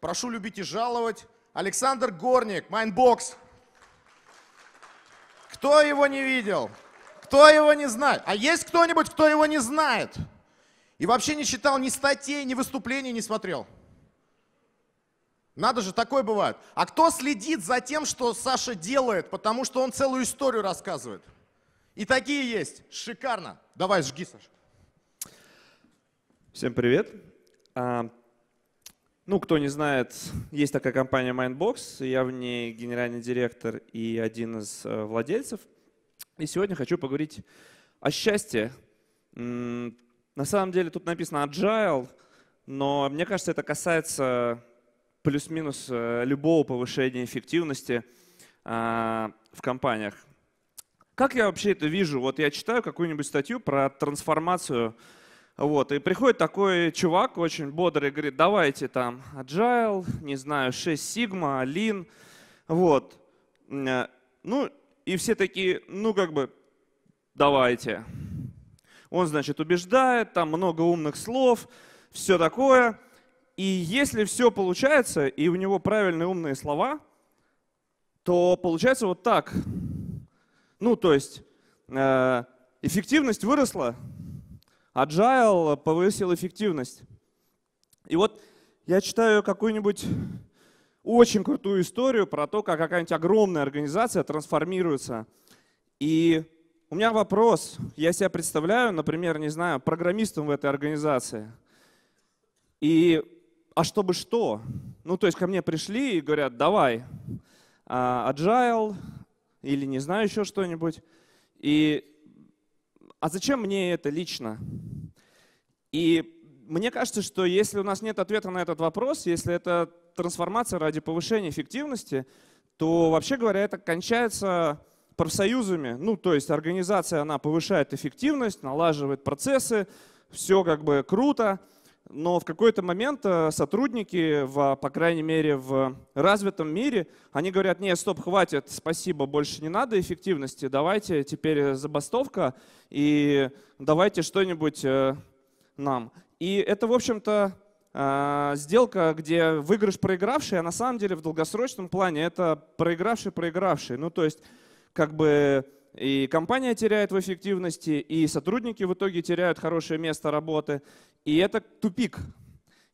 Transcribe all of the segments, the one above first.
Прошу любить и жаловать. Александр Горник, Mindbox. Кто его не видел? Кто его не знает? А есть кто-нибудь, кто его не знает? И вообще не читал ни статей, ни выступлений, не смотрел? Надо же, такое бывает. А кто следит за тем, что Саша делает, потому что он целую историю рассказывает? И такие есть. Шикарно. Давай, жги, Саша. Всем привет. Кто не знает, есть такая компания Mindbox, я в ней генеральный директор и один из владельцев. И сегодня хочу поговорить о счастье. На самом деле тут написано Agile, но мне кажется, это касается плюс-минус любого повышения эффективности в компаниях. Как я вообще это вижу? Вот я читаю какую-нибудь статью про трансформацию. Вот, и приходит такой чувак, очень бодрый, говорит, давайте там Agile, не знаю, 6 Sigma, Lean. Вот. Ну, и все такие, ну, как бы, давайте. Он, значит, убеждает, там много умных слов, все такое. И если все получается, и у него правильные умные слова, то получается вот так. Ну, то есть, эффективность выросла. Agile повысил эффективность. И вот я читаю какую-нибудь очень крутую историю про то, как какая-нибудь огромная организация трансформируется. И у меня вопрос. Я себя представляю, например, не знаю, программистом в этой организации. А чтобы что? Ну, то есть ко мне пришли и говорят, давай, Agile или не знаю еще что-нибудь. А зачем мне это лично? И мне кажется, что если у нас нет ответа на этот вопрос, если это трансформация ради повышения эффективности, то, вообще говоря, это кончается профсоюзами. Ну, то есть организация, она повышает эффективность, налаживает процессы, все как бы круто, но в какой-то момент сотрудники, по крайней мере, в развитом мире, они говорят, нет, стоп, хватит, спасибо, больше не надо эффективности, давайте теперь забастовка и давайте что-нибудь нам. И это, в общем-то, сделка, где выигрыш проигравший, а на самом деле в долгосрочном плане это проигравший. Ну, то есть, как бы и компания теряет в эффективности, и сотрудники в итоге теряют хорошее место работы. И это тупик.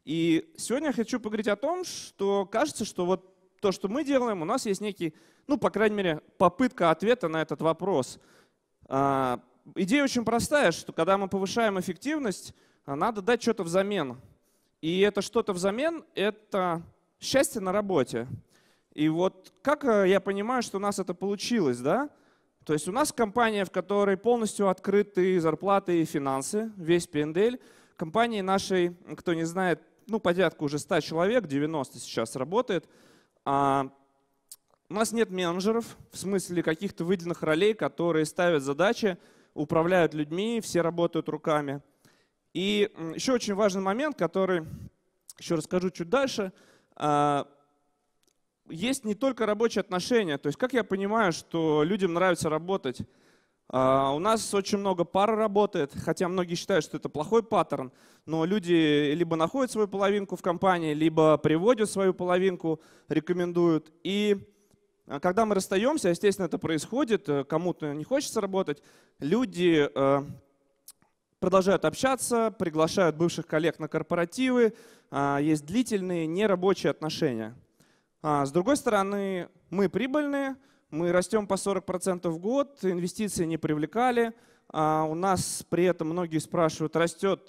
И сегодня я хочу поговорить о том, что кажется, что вот то, что мы делаем, у нас есть некий, ну, по крайней мере, попытка ответа на этот вопрос. Идея очень простая, что когда мы повышаем эффективность, надо дать что-то взамен. И это что-то взамен — это счастье на работе. И вот как я понимаю, что у нас это получилось, да? То есть у нас компания, в которой полностью открыты зарплаты и финансы, весь P&L. Компании нашей, кто не знает, ну, порядка уже 100 человек, 90 сейчас работает. У нас нет менеджеров, в смысле каких-то выделенных ролей, которые ставят задачи, управляют людьми, все работают руками. И еще очень важный момент, который еще расскажу чуть дальше. Есть не только рабочие отношения. То есть как я понимаю, что людям нравится работать? У нас очень много пар работает, хотя многие считают, что это плохой паттерн, но люди либо находят свою половинку в компании, либо приводят свою половинку, рекомендуют. И когда мы расстаемся, естественно, это происходит, кому-то не хочется работать, люди продолжают общаться, приглашают бывших коллег на корпоративы, есть длительные нерабочие отношения. С другой стороны, мы прибыльные. Мы растем по 40% в год, инвестиции не привлекали. У нас при этом многие спрашивают, растет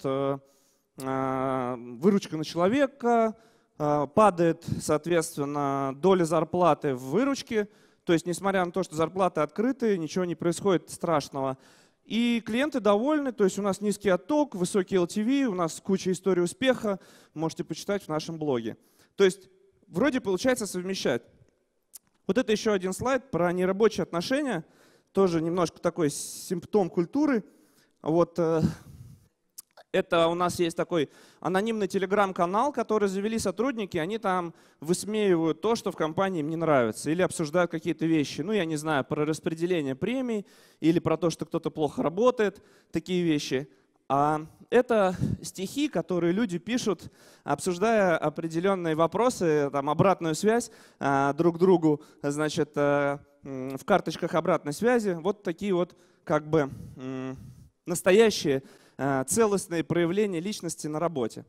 выручка на человека, падает, соответственно, доля зарплаты в выручке. То есть, несмотря на то, что зарплаты открыты, ничего не происходит страшного. И клиенты довольны, то есть у нас низкий отток, высокий LTV, у нас куча историй успеха, можете почитать в нашем блоге. То есть, вроде получается совмещать. Вот это еще один слайд про нерабочие отношения, тоже немножко такой симптом культуры. Вот это у нас есть такой анонимный телеграм-канал, который завели сотрудники, они там высмеивают то, что в компании им не нравится, или обсуждают какие-то вещи, ну я не знаю, про распределение премий, или про то, что кто-то плохо работает, такие вещи. Это стихи, которые люди пишут, обсуждая определенные вопросы, там, обратную связь друг другу, значит, в карточках обратной связи. Вот такие вот как бы настоящие целостные проявления личности на работе.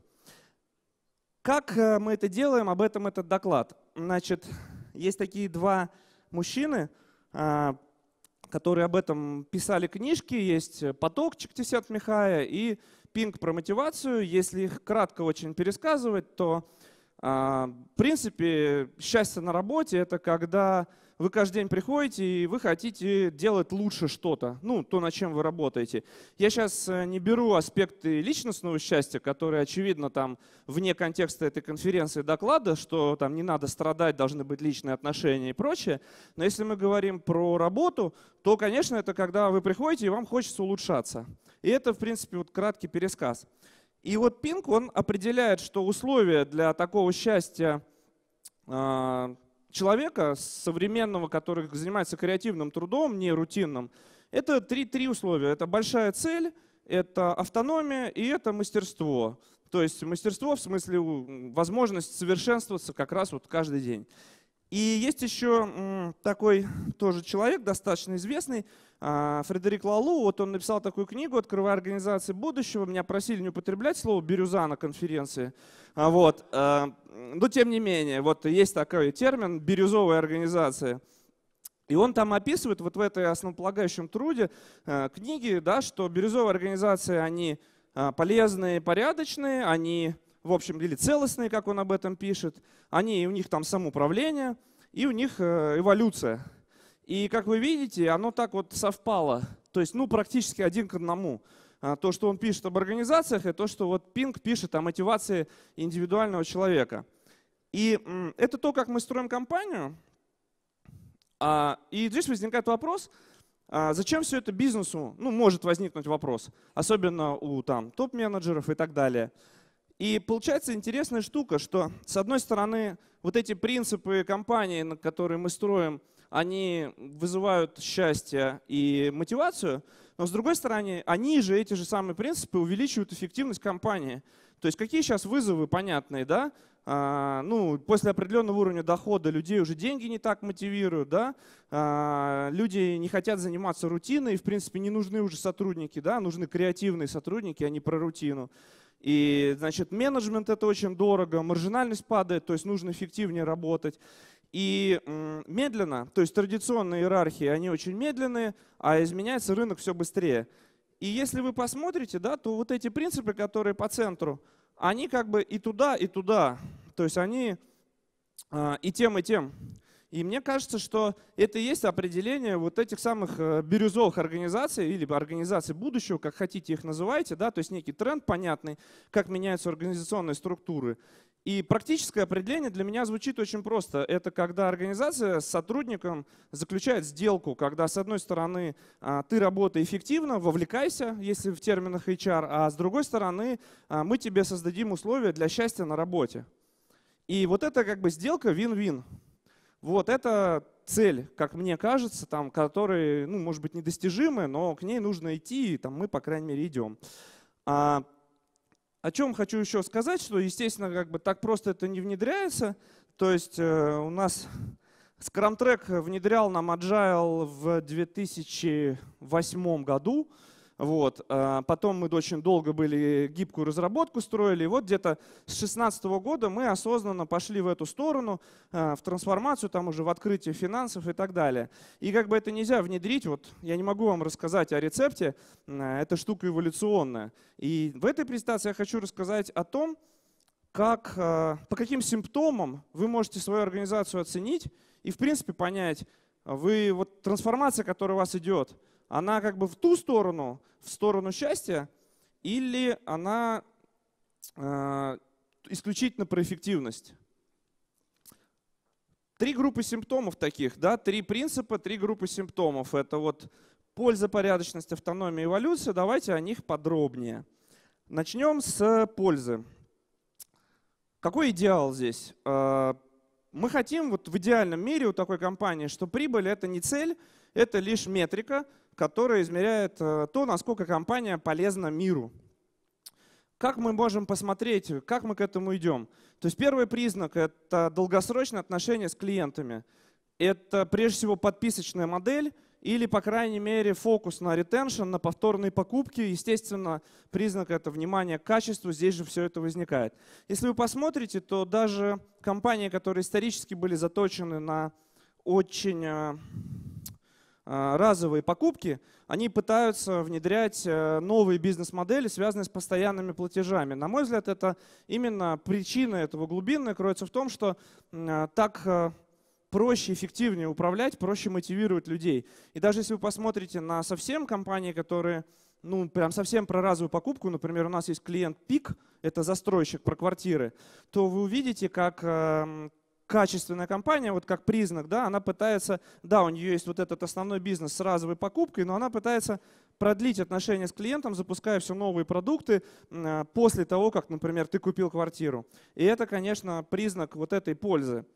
Как мы это делаем, об этом этот доклад. Значит, есть такие два мужчины, которые об этом писали книжки. Есть «Поток» Чиксентмихайи и «Пинк» про мотивацию. Если их кратко очень пересказывать, то, в принципе, счастье на работе — это когда вы каждый день приходите и вы хотите делать лучше что-то, ну, то, над чем вы работаете. Я сейчас не беру аспекты личностного счастья, которые, очевидно, там, вне контекста этой конференции доклада, что там не надо страдать, должны быть личные отношения и прочее. Но если мы говорим про работу, то, конечно, это когда вы приходите и вам хочется улучшаться. И это, в принципе, вот краткий пересказ. И вот Пинк, он определяет, что условия для такого счастья человека современного, который занимается креативным трудом, не рутинным, это три условия. Это большая цель, это автономия и это мастерство. То есть мастерство в смысле возможность совершенствоваться как раз вот каждый день. И есть еще такой тоже человек, достаточно известный, Фредерик Лалу. Вот он написал такую книгу «Открывая организации будущего». Меня просили не употреблять слово «бирюза» на конференции. Вот. Но тем не менее, вот есть такой термин «бирюзовая организация». И он там описывает вот в этой основополагающем труде книги, да, что бирюзовые организации, они полезные, порядочные, они… в общем, или целостные, как он об этом пишет, они, у них там самоуправление, и у них эволюция. И, как вы видите, оно так вот совпало, то есть, ну, практически один к одному. То, что он пишет об организациях, и то, что вот Пинк пишет о мотивации индивидуального человека. И это то, как мы строим компанию. И здесь возникает вопрос… Зачем все это бизнесу? Ну, может возникнуть вопрос, особенно у топ-менеджеров и так далее. И получается интересная штука, что, с одной стороны, вот эти принципы компании, на которые мы строим, они вызывают счастье и мотивацию, но, с другой стороны, они же, эти же самые принципы, увеличивают эффективность компании. То есть какие сейчас вызовы понятные, да? Ну, после определенного уровня дохода людей уже деньги не так мотивируют, да? Люди не хотят заниматься рутиной, в принципе, не нужны уже сотрудники, да? Нужны креативные сотрудники, а не про рутину. И, значит, менеджмент — это очень дорого, маржинальность падает, то есть нужно эффективнее работать. И медленно, то есть традиционные иерархии, они очень медленные, а изменяется рынок все быстрее. И если вы посмотрите, да, то вот эти принципы, которые по центру, они как бы и туда, и туда. То есть они и тем, и тем. И мне кажется, что это и есть определение вот этих самых бирюзовых организаций или организаций будущего, как хотите их называйте, да, то есть некий тренд понятный, как меняются организационные структуры. И практическое определение для меня звучит очень просто. Это когда организация с сотрудником заключает сделку, когда с одной стороны ты работай эффективно, вовлекайся, если в терминах HR, а с другой стороны мы тебе создадим условия для счастья на работе. И вот это как бы сделка win-win. Вот это цель, как мне кажется, там, которая, ну, может быть, недостижимая, но к ней нужно идти, и там, мы, по крайней мере, идем. О чем хочу еще сказать, что, естественно, как бы так просто это не внедряется. То есть у нас Scrum Track внедрял нам Agile в 2008 году. Вот. Потом мы очень долго были гибкую разработку строили. И вот где-то с 2016 года мы осознанно пошли в эту сторону, в трансформацию, там уже в открытие финансов и так далее. И как бы это нельзя внедрить. Вот я не могу вам рассказать о рецепте. Эта штука эволюционная. И в этой презентации я хочу рассказать о том, как, по каким симптомам вы можете свою организацию оценить и, в принципе, понять, вы, вот, трансформация, которая у вас идет, она как бы в ту сторону, в сторону счастья, или она исключительно про эффективность? Три группы симптомов таких, да, три принципа, три группы симптомов. Это вот польза, порядочность, автономия, эволюция. Давайте о них подробнее. Начнем с пользы. Какой идеал здесь? Мы хотим вот в идеальном мире у такой компании, что прибыль — это не цель, это лишь метрика, которая измеряет то, насколько компания полезна миру. Как мы можем посмотреть, как мы к этому идем? То есть первый признак — это долгосрочное отношение с клиентами. Это прежде всего подписочная модель или, по крайней мере, фокус на ретеншн, на повторные покупки. Естественно, признак — это внимание к качеству, здесь же все это возникает. Если вы посмотрите, то даже компании, которые исторически были заточены на очень разовые покупки, они пытаются внедрять новые бизнес-модели, связанные с постоянными платежами. На мой взгляд, это именно причина этого глубинная кроется в том, что так проще, эффективнее управлять, проще мотивировать людей. И даже если вы посмотрите на совсем компании, которые прям совсем про разовую покупку, например, у нас есть клиент PIC, это застройщик про квартиры, то вы увидите, как качественная компания, вот как признак, да, она пытается, да, у нее есть вот этот основной бизнес с разовой покупкой, но она пытается продлить отношения с клиентом, запуская все новые продукты после того, как, например, ты купил квартиру. И это, конечно, признак вот этой пользы.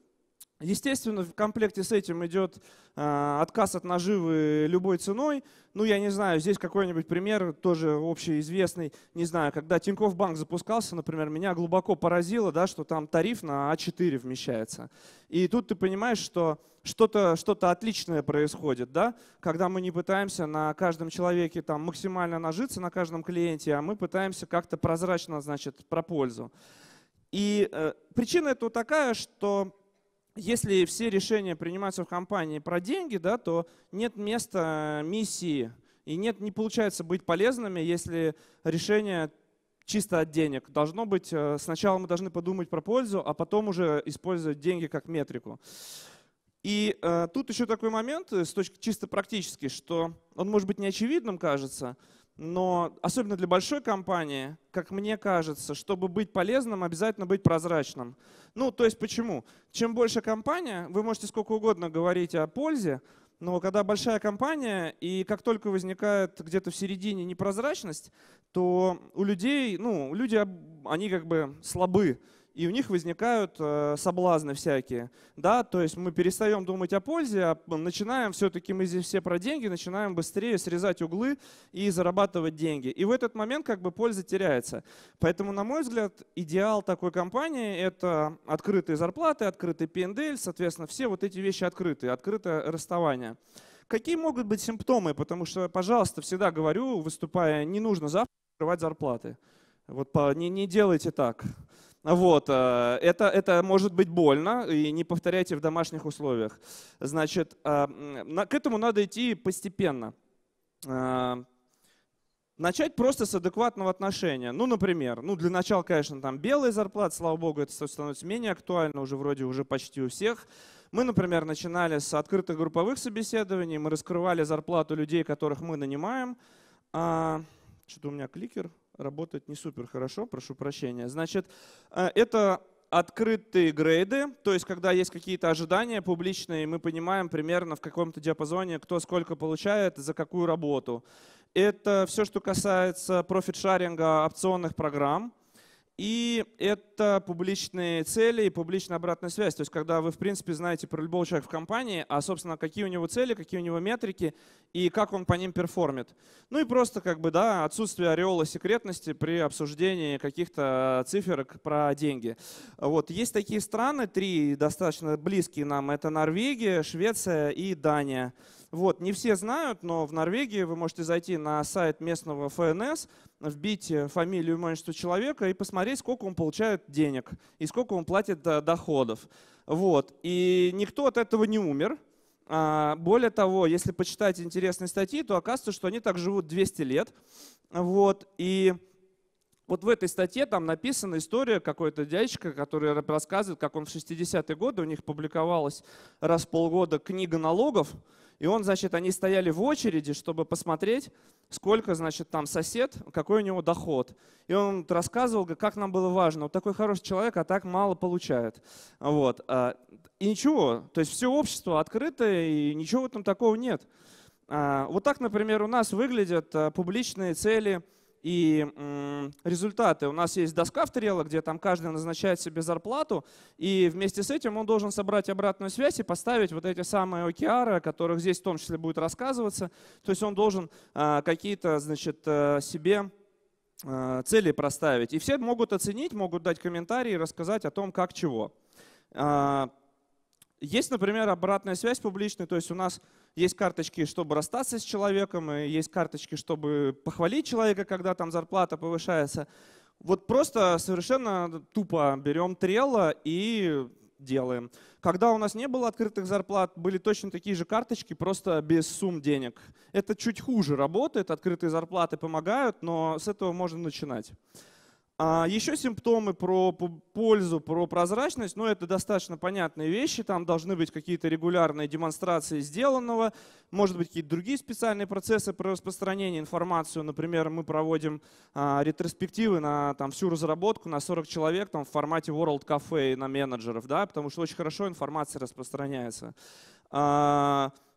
Естественно, в комплекте с этим идет отказ от наживы любой ценой. Я не знаю, здесь какой-нибудь пример, тоже общеизвестный. Не знаю, когда Тинькофф банк запускался, например, меня глубоко поразило, да, что там тариф на А4 вмещается. И тут ты понимаешь, что что-то отличное происходит, да? Когда мы не пытаемся на каждом человеке там максимально нажиться, на каждом клиенте, а мы пытаемся как-то прозрачно, значит, про пользу. И причина этого такая, что если все решения принимаются в компании про деньги, да, то нет места миссии. И не получается быть полезными, если решение чисто от денег. Должно быть, сначала мы должны подумать про пользу, а потом уже использовать деньги как метрику. И тут еще такой момент, с точки чисто практически, что он может быть неочевидным, кажется, но особенно для большой компании, как мне кажется, чтобы быть полезным, обязательно быть прозрачным. То есть почему? Чем больше компания, вы можете сколько угодно говорить о пользе, но когда большая компания, и как только возникает где-то в середине непрозрачность, то у людей, люди, они как бы слабы. И у них возникают соблазны всякие. Да? То есть мы перестаем думать о пользе, а начинаем все-таки мы здесь все про деньги, начинаем быстрее срезать углы и зарабатывать деньги. И в этот момент как бы польза теряется. Поэтому, на мой взгляд, идеал такой компании — это открытые зарплаты, открытый P&L, соответственно, все вот эти вещи открытые, открытое расставание. Какие могут быть симптомы? Потому что, пожалуйста, всегда говорю, выступая, не нужно завтра открывать зарплаты. Не делайте так. Это может быть больно, и не повторяйте в домашних условиях. Значит, к этому надо идти постепенно. Начать просто с адекватного отношения. Например, для начала, конечно, там белые зарплаты, слава богу, это становится менее актуально, уже почти у всех. Мы, например, начинали с открытых групповых собеседований, мы раскрывали зарплату людей, которых мы нанимаем. Что-то у меня кликер работает не супер хорошо, прошу прощения. Значит, это открытые грейды, то есть когда есть какие-то ожидания публичные, мы понимаем примерно в каком-то диапазоне, кто сколько получает, за какую работу. Это все, что касается профит-шаринга, опционных программ. И это публичные цели и публичная обратная связь. То есть когда вы, в принципе, знаете про любого человека в компании, собственно, какие у него цели, какие у него метрики и как он по ним перформит. И просто отсутствие ореола секретности при обсуждении каких-то циферок про деньги. Есть такие страны, 3 достаточно близкие нам. Это Норвегия, Швеция и Дания. Не все знают, но в Норвегии вы можете зайти на сайт местного ФНС, вбить фамилию и имущество человека и посмотреть, сколько он получает денег и сколько он платит доходов. И никто от этого не умер. Более того, если почитать интересные статьи, то оказывается, что они так живут 200 лет. Вот в этой статье там написана история какой-то дядечка, который рассказывает, как он в 60-е годы, у них публиковалась раз в полгода книга налогов, и они стояли в очереди, чтобы посмотреть, сколько, там сосед, какой у него доход. И он рассказывал, как нам было важно. Такой хороший человек, а так мало получает. И ничего, то есть все общество открыто, и ничего там такого нет. Так, например, у нас выглядят публичные цели и результаты. У нас есть доска в Trello, где там каждый назначает себе зарплату, и вместе с этим он должен собрать обратную связь и поставить вот эти самые OKR, о которых здесь в том числе будет рассказываться. То есть он должен какие-то, себе цели проставить. И все могут оценить, могут дать комментарии, рассказать о том, как чего. Есть, например, обратная связь публичная, то есть у нас есть карточки, чтобы расстаться с человеком, и есть карточки, чтобы похвалить человека, когда там зарплата повышается. Вот просто совершенно тупо берем трелло и делаем. Когда у нас не было открытых зарплат, были точно такие же карточки, просто без сумм денег. Это чуть хуже работает, открытые зарплаты помогают, но с этого можно начинать. А еще симптомы про пользу, про прозрачность, но это достаточно понятные вещи, там должны быть какие-то регулярные демонстрации сделанного, может быть какие-то другие специальные процессы про распространение информации, например, мы проводим ретроспективы на там, всю разработку на 40 человек там, в формате World Cafe на менеджеров, да, потому что очень хорошо информация распространяется.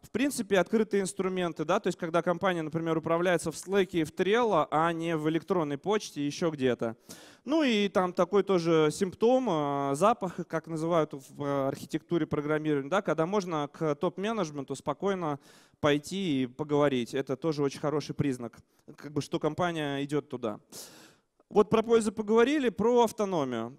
В принципе, открытые инструменты, да, то есть когда компания, например, управляется в Slack и в Trello, а не в электронной почте, еще где-то. Ну и там такой тоже симптом, запах, как называют в архитектуре программирования, да, когда можно к топ-менеджменту спокойно пойти и поговорить. Это тоже очень хороший признак, как бы, что компания идет туда. Вот про пользу поговорили, про автономию.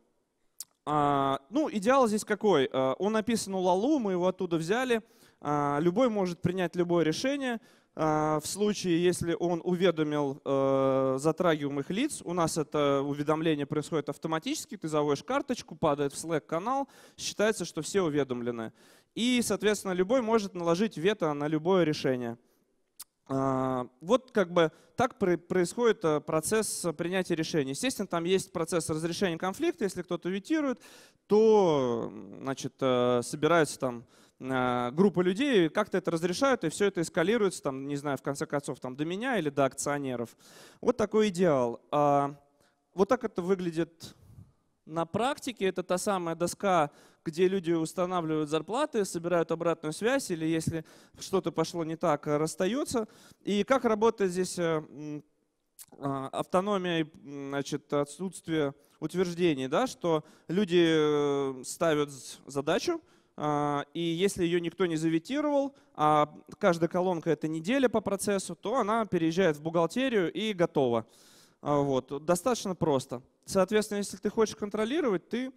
Ну, идеал здесь какой? Он написан у Лалу, мы его оттуда взяли. Любой может принять любое решение. В случае, если он уведомил затрагиваемых лиц, у нас это уведомление происходит автоматически, ты заводишь карточку, падает в Slack-канал, считается, что все уведомлены. И, соответственно, любой может наложить вето на любое решение. Вот как бы так происходит процесс принятия решений. Естественно, там есть процесс разрешения конфликта. Если кто-то ветирует, то значит, собираются там группа людей, как-то это разрешают, и все это эскалируется, там, не знаю, в конце концов, там, до меня или до акционеров. Вот такой идеал. Вот так это выглядит на практике. Это та самая доска, где люди устанавливают зарплаты, собирают обратную связь, или если что-то пошло не так, расстаются. И как работает здесь автономия и, значит, отсутствие утверждений, да, что люди ставят задачу, и если ее никто не заветировал, а каждая колонка — это неделя по процессу, то она переезжает в бухгалтерию и готова. Вот. Достаточно просто. Соответственно, если ты хочешь контролировать, ты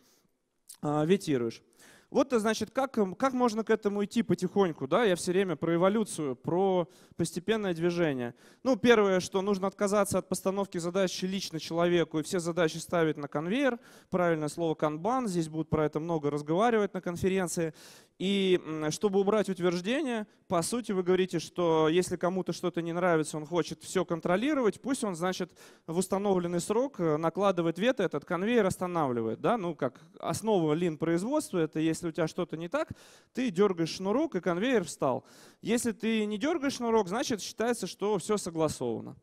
ветируешь. Вот, значит, как можно к этому идти потихоньку, да? Я все время про эволюцию, про постепенное движение. Ну, первое, что нужно отказаться от постановки задачи лично человеку и все задачи ставить на конвейер. Правильное слово «канбан», здесь будут про это много разговаривать на конференции. И чтобы убрать утверждение, по сути, вы говорите, что если кому-то что-то не нравится, он хочет все контролировать, пусть он, значит, в установленный срок накладывает вето, этот конвейер останавливает. Да? Ну, как основа лин-производства, это если у тебя что-то не так, ты дергаешь шнурок, и конвейер встал. Если ты не дергаешь шнурок, значит, считается, что все согласовано.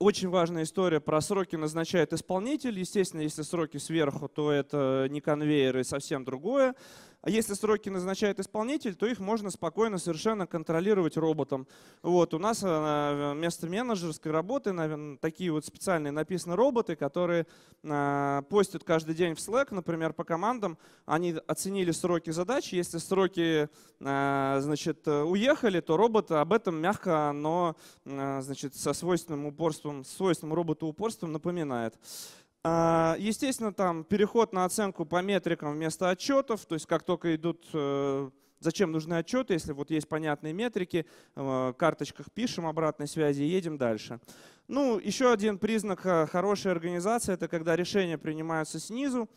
Очень важная история про сроки назначает исполнитель. Естественно, если сроки сверху, то это не конвейер и совсем другое. А если сроки назначает исполнитель, то их можно спокойно совершенно контролировать роботом. Вот, у нас вместо менеджерской работы, наверное, такие вот специальные написаны роботы, которые постят каждый день в Slack, например, по командам. Они оценили сроки задач. Если сроки, значит, уехали, то робот об этом мягко, но, значит, со свойственным упорством, свойственным роботу упорством напоминает. Естественно, там переход на оценку по метрикам вместо отчетов, то есть как только идут, зачем нужны отчеты, если вот есть понятные метрики, в карточках пишем обратной связи и едем дальше. Ну, еще один признак хорошей организации – это когда решения принимаются снизу.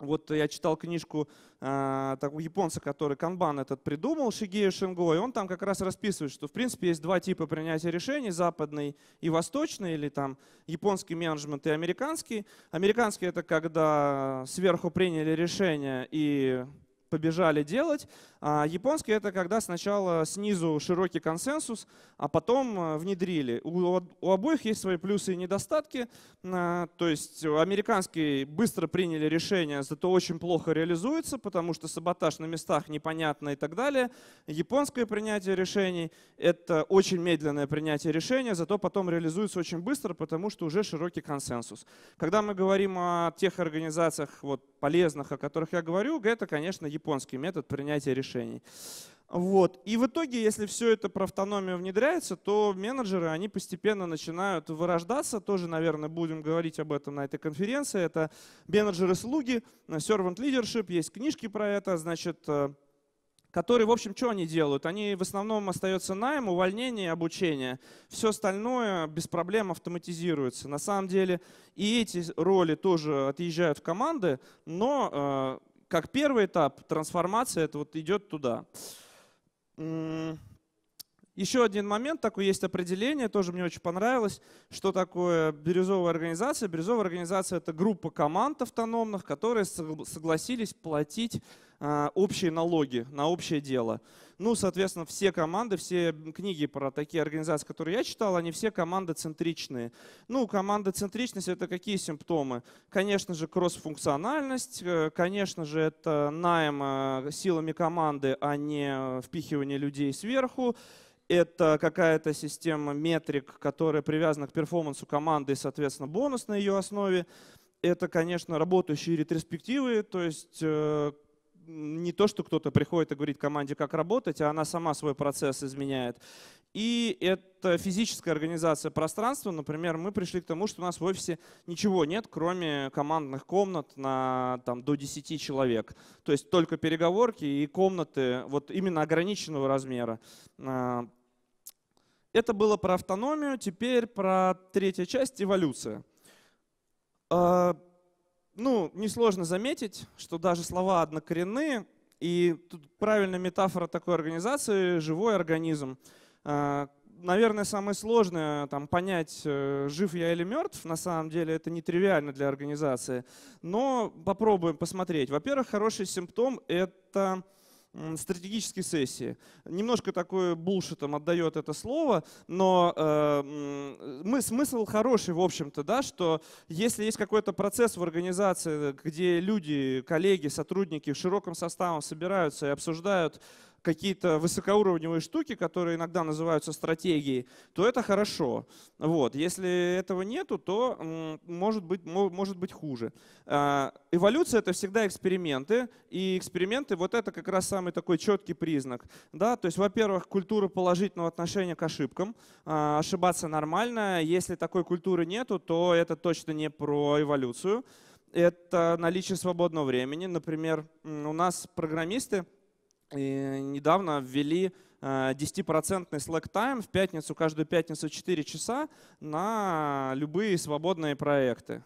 Вот я читал книжку такого японца, который канбан этот придумал, Шигея Шинго, и он там как раз расписывает, что в принципе есть два типа принятия решений, западный и восточный, или там японский менеджмент и американский. Американский — это когда сверху приняли решение и побежали делать, а японский — это когда сначала снизу широкий консенсус, а потом внедрили. У обоих есть свои плюсы и недостатки, то есть американский быстро приняли решение, зато очень плохо реализуется, потому что саботаж на местах непонятно и так далее. Японское принятие решений — это очень медленное принятие решения, зато потом реализуется очень быстро, потому что уже широкий консенсус. Когда мы говорим о тех организациях, вот, полезных, о которых я говорю, это, конечно, японский метод принятия решений. Вот. И в итоге, если все это про автономию внедряется, то менеджеры, они постепенно начинают вырождаться. Тоже, наверное, будем говорить об этом на этой конференции. Это менеджеры-слуги, servant leadership, есть книжки про это, значит, которые, в общем, что они делают? Они в основном остаются найм, увольнение, обучение. Все остальное без проблем автоматизируется. На самом деле и эти роли тоже отъезжают в команды, но как первый этап трансформация это вот идет туда. Еще один момент, такое есть определение, тоже мне очень понравилось, что такое бирюзовая организация. Бирюзовая организация — это группа команд автономных, которые согласились платить общие налоги на общее дело. Ну, соответственно, все команды, все книги про такие организации, которые я читал, они все командоцентричные. Ну, командоцентричность — это какие симптомы? Конечно же, кроссфункциональность, конечно же, это найм силами команды, а не впихивание людей сверху. Это какая-то система метрик, которая привязана к перформансу команды и, соответственно, бонус на ее основе. Это, конечно, работающие ретроспективы, то есть не то, что кто-то приходит и говорит команде, как работать, а она сама свой процесс изменяет. И это физическая организация пространства. Например, мы пришли к тому, что у нас в офисе ничего нет, кроме командных комнат на там, до 10 человек. То есть только переговорки и комнаты вот именно ограниченного размера. Это было про автономию, теперь про третью часть — эволюция. Ну, несложно заметить, что даже слова однокоренные, и тут правильная метафора такой организации — живой организм. Наверное, самое сложное там, понять, жив я или мертв, на самом деле это нетривиально для организации. Но попробуем посмотреть. Во-первых, хороший симптом — это стратегические сессии. Немножко такой булшитом отдает это слово, но смысл хороший, в общем-то, да, что если есть какой-то процесс в организации, где люди, коллеги, сотрудники широким составом собираются и обсуждают какие-то высокоуровневые штуки, которые иногда называются стратегией, то это хорошо. Вот. Если этого нету, то может быть хуже. Эволюция — это всегда эксперименты, и эксперименты — вот это как раз самый такой четкий признак. Да? То есть, во-первых, культура положительного отношения к ошибкам. Ошибаться нормально. Если такой культуры нету, то это точно не про эволюцию. Это наличие свободного времени. Например, у нас программисты и недавно ввели 10% slack time в пятницу, каждую пятницу 4 часа на любые свободные проекты.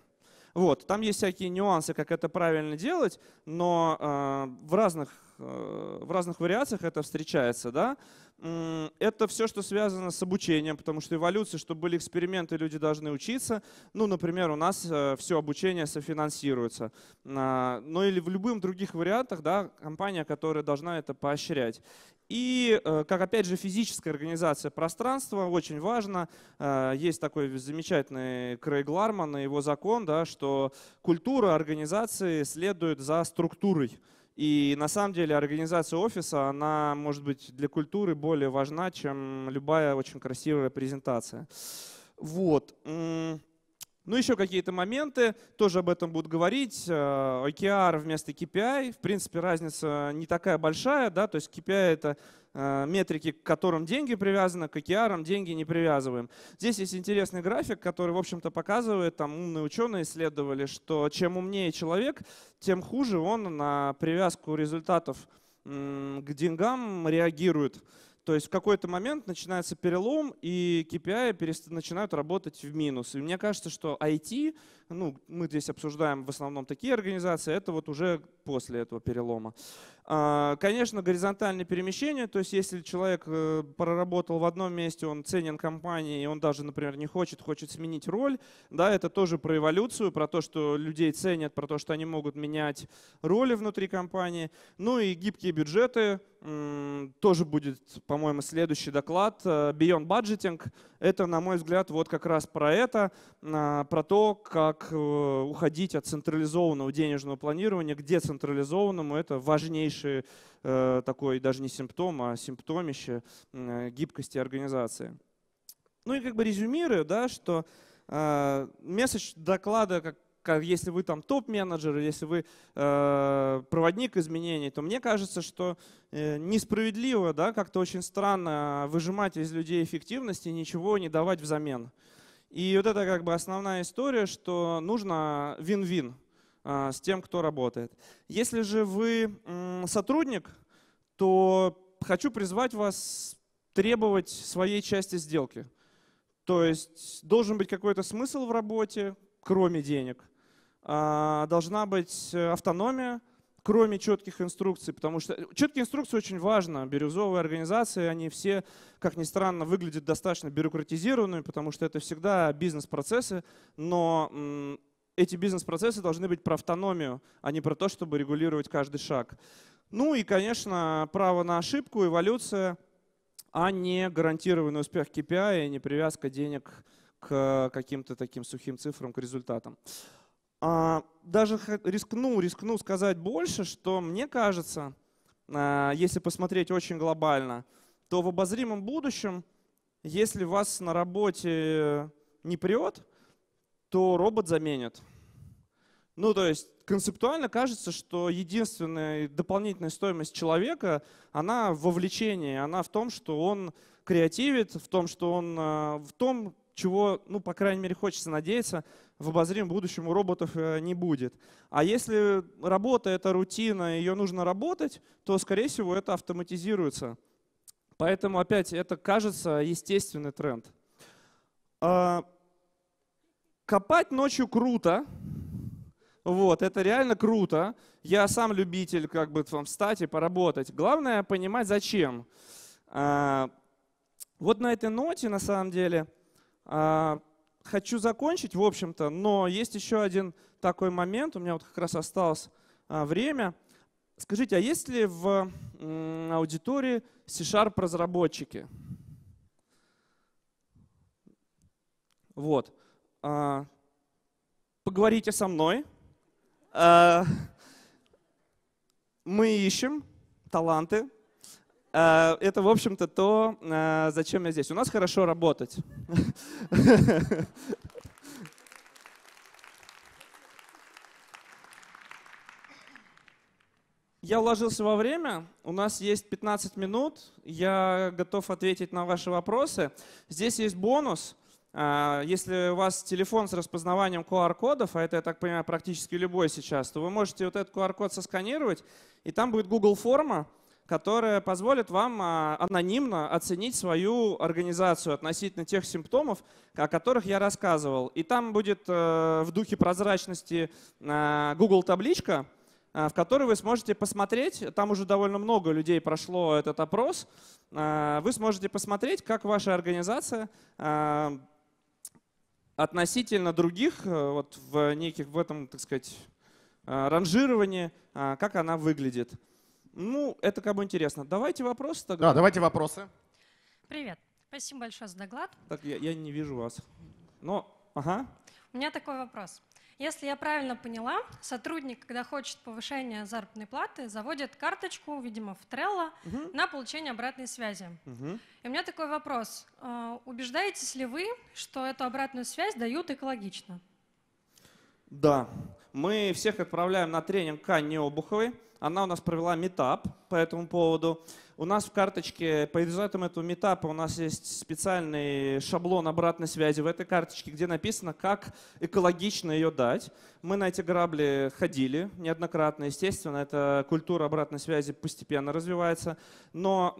Вот. Там есть всякие нюансы, как это правильно делать, но в разных вариациях это встречается. Да? Это все, что связано с обучением, потому что эволюция, чтобы были эксперименты, люди должны учиться. Ну, например, у нас все обучение софинансируется. Но или в любых других вариантах, да, компания, которая должна это поощрять. И, как опять же, физическая организация пространства очень важна. Есть такой замечательный Крейг Ларман и его закон, да, что культура организации следует за структурой. И на самом деле организация офиса, она может быть для культуры более важна, чем любая очень красивая презентация. Вот. Ну, еще какие-то моменты, тоже об этом будут говорить. OKR вместо KPI, в принципе, разница не такая большая, да, то есть KPI — это метрики, к которым деньги привязаны, к OKR деньги не привязываем. Здесь есть интересный график, который, в общем-то, показывает, там умные ученые исследовали, что чем умнее человек, тем хуже он на привязку результатов к деньгам реагирует. То есть в какой-то момент начинается перелом, и KPI начинают работать в минус. И мне кажется, что IT, ну, мы здесь обсуждаем в основном такие организации, это вот уже после этого перелома. Конечно, горизонтальное перемещение, то есть если человек проработал в одном месте, он ценен компанией, и он даже, например, не хочет сменить роль, да, это тоже про эволюцию, про то, что людей ценят, про то, что они могут менять роли внутри компании. Ну и гибкие бюджеты. Тоже будет, по-моему, следующий доклад. Beyond Budgeting. Это, на мой взгляд, вот как раз про это, про то, как уходить от централизованного денежного планирования к децентрализованному. Это важнейший такой, даже не симптом, а симптомище гибкости организации. Ну и как бы резюмирую, да, что месседж доклада, как если вы там топ-менеджер, если вы проводник изменений, то мне кажется, что несправедливо, да, как-то очень странно выжимать из людей эффективность и ничего не давать взамен. И вот это как бы основная история, что нужно вин-вин с тем, кто работает. Если же вы сотрудник, то хочу призвать вас требовать своей части сделки. То есть должен быть какой-то смысл в работе, кроме денег. Должна быть автономия, кроме четких инструкций, потому что четкие инструкции очень важны. Бирюзовые организации, они все, как ни странно, выглядят достаточно бюрократизированными, потому что это всегда бизнес-процессы, но эти бизнес-процессы должны быть про автономию, а не про то, чтобы регулировать каждый шаг. Ну и, конечно, право на ошибку, эволюция, а не гарантированный успех KPI и не привязка денег к каким-то таким сухим цифрам, к результатам. Даже рискну сказать больше, что мне кажется, если посмотреть очень глобально, то в обозримом будущем, если вас на работе не прет, то робот заменит. Ну, то есть концептуально кажется, что единственная дополнительная стоимость человека, она в вовлечении, она в том, что он креативит, в том, что он чего, ну, по крайней мере, хочется надеяться, в обозримом будущем у роботов не будет. А если работа — это рутина, ее нужно работать, то, скорее всего, это автоматизируется. Поэтому, опять, это кажется естественный тренд. Копать ночью круто. Вот, это реально круто. Я сам любитель как бы там встать и поработать. Главное — понимать, зачем. Вот на этой ноте, на самом деле, хочу закончить, в общем-то, но есть еще один такой момент, у меня вот как раз осталось время. Скажите, а есть ли в аудитории C-Sharp разработчики? Вот. Поговорите со мной. Мы ищем таланты. Это, в общем-то, то, зачем я здесь. У нас хорошо работать. Я уложился во время. У нас есть 15 минут. Я готов ответить на ваши вопросы. Здесь есть бонус. Если у вас телефон с распознаванием QR-кодов, а это, я так понимаю, практически любой сейчас, то вы можете вот этот QR-код сосканировать, и там будет Google форма, которая позволит вам анонимно оценить свою организацию относительно тех симптомов, о которых я рассказывал. И там будет в духе прозрачности Google табличка, в которой вы сможете посмотреть, там уже довольно много людей прошло этот опрос, вы сможете посмотреть, как ваша организация относительно других, вот в неких, в этом, так сказать, ранжировании, как она выглядит. Ну, это кому интересно. Давайте вопросы тогда. Да, давайте вопросы. Привет. Спасибо большое за доклад. Так, я не вижу вас. Но, ага. У меня такой вопрос. Если я правильно поняла, сотрудник, когда хочет повышения заработной платы, заводит карточку, видимо, в Trello, на получение обратной связи. И у меня такой вопрос. Убеждаетесь ли вы, что эту обратную связь дают экологично? Да. Мы всех отправляем на тренинг к Анне Обуховой. Она у нас провела митап по этому поводу. У нас в карточке, по результатам этого митапа, у нас есть специальный шаблон обратной связи в этой карточке, где написано, как экологично ее дать. Мы на эти грабли ходили неоднократно. Естественно, эта культура обратной связи постепенно развивается. Но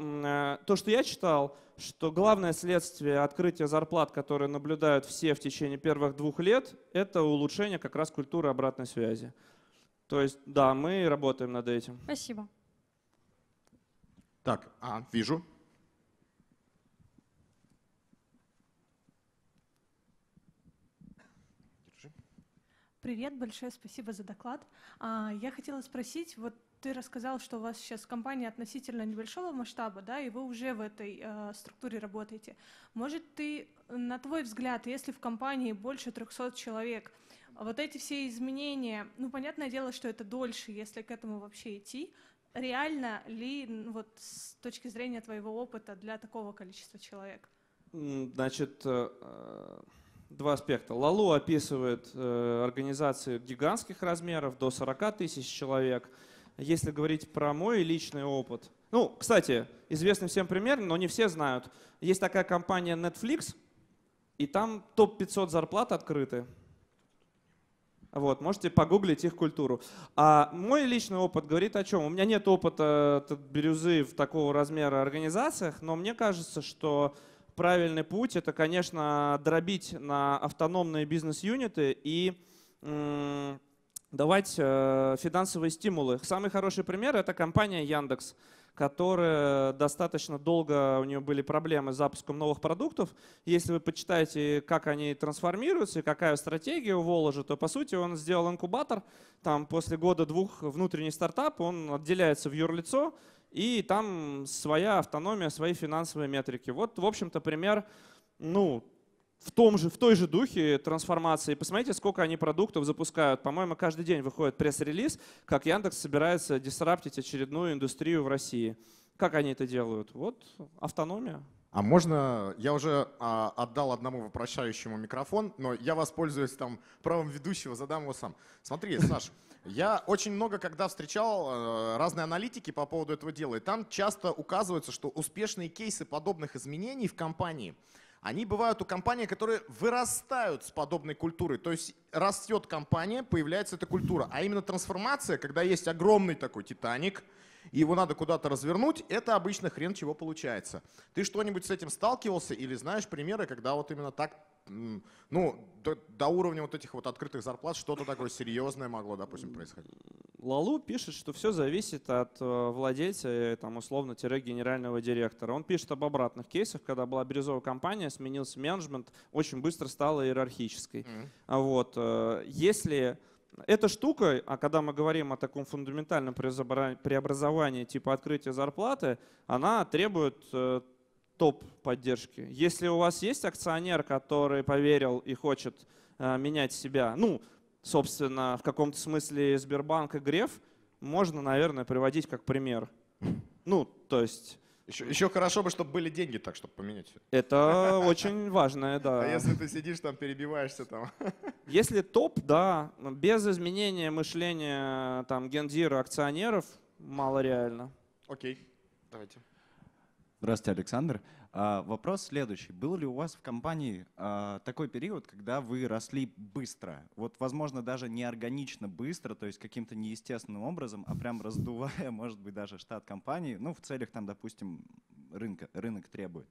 то, что я читал, что главное следствие открытия зарплат, которые наблюдают все в течение первых 2 лет, это улучшение как раз культуры обратной связи. То есть, да, мы работаем над этим. Спасибо. Так, вижу. Привет, большое спасибо за доклад. Я хотела спросить, вот ты рассказал, что у вас сейчас компания относительно небольшого масштаба, да, и вы уже в этой структуре работаете. Может, ты, на твой взгляд, если в компании больше 300 человек, вот эти все изменения, ну, понятное дело, что это дольше, если к этому вообще идти. Реально ли, вот с точки зрения твоего опыта, для такого количества человек? Значит, два аспекта. Лалу описывает организации гигантских размеров, до 40 тысяч человек. Если говорить про мой личный опыт, ну, кстати, известный всем пример, но не все знают. Есть такая компания Netflix, и там топ-500 зарплат открыты. Вот, можете погуглить их культуру. А мой личный опыт говорит о чем? У меня нет опыта бирюзы в такого размера организациях, но мне кажется, что правильный путь — это, конечно, дробить на автономные бизнес-юниты и давать финансовые стимулы. Самый хороший пример — это компания Яндекс, которая достаточно долго, у нее были проблемы с запуском новых продуктов. Если вы почитаете, как они трансформируются и какая стратегия у Воложа, то, по сути, он сделал инкубатор. Там после года-двух внутренний стартап, он отделяется в юрлицо, и там своя автономия, свои финансовые метрики. Вот, в общем-то, пример, ну, в той же духе трансформации. Посмотрите, сколько они продуктов запускают. По-моему, каждый день выходит пресс-релиз, как Яндекс собирается дисраптить очередную индустрию в России. Как они это делают? Вот автономия. А можно, я уже отдал одному вопрошающему микрофон, но я воспользуюсь там правом ведущего, задам его сам. Смотри, Саш, я очень много когда встречал разные аналитики по поводу этого дела, и там часто указывается, что успешные кейсы подобных изменений в компании, они бывают у компаний, которые вырастают с подобной культурой. То есть растет компания, появляется эта культура. А именно трансформация, когда есть огромный такой «Титаник», и его надо куда-то развернуть, это обычно хрен чего получается. Ты что-нибудь с этим сталкивался или знаешь примеры, когда вот именно так, ну, до уровня вот этих вот открытых зарплат что-то такое серьезное могло, допустим, происходить? Лалу пишет, что все зависит от владельца, там, условно-генерального директора. Он пишет об обратных кейсах, когда была бирюзовая компания, сменился менеджмент, очень быстро стала иерархической. Вот. Если… Эта штука, а когда мы говорим о таком фундаментальном преобразовании типа открытия зарплаты, она требует топ-поддержки. Если у вас есть акционер, который поверил и хочет менять себя, ну, собственно, в каком-то смысле Сбербанк и Греф можно, наверное, приводить как пример. Ну, то есть… Еще хорошо бы, чтобы были деньги, так, чтобы поменять. Это очень важно, да. А если ты сидишь там, перебиваешься там. Если топ, да, без изменения мышления там гендира, акционеров, мало реально. Окей, давайте. Здравствуйте, Александр. Вопрос следующий. Был ли у вас в компании такой период, когда вы росли быстро? Вот, возможно, даже не органично быстро, то есть каким-то неестественным образом, а прям раздувая, может быть, даже штат компании, ну, в целях, там, допустим, рынок требует.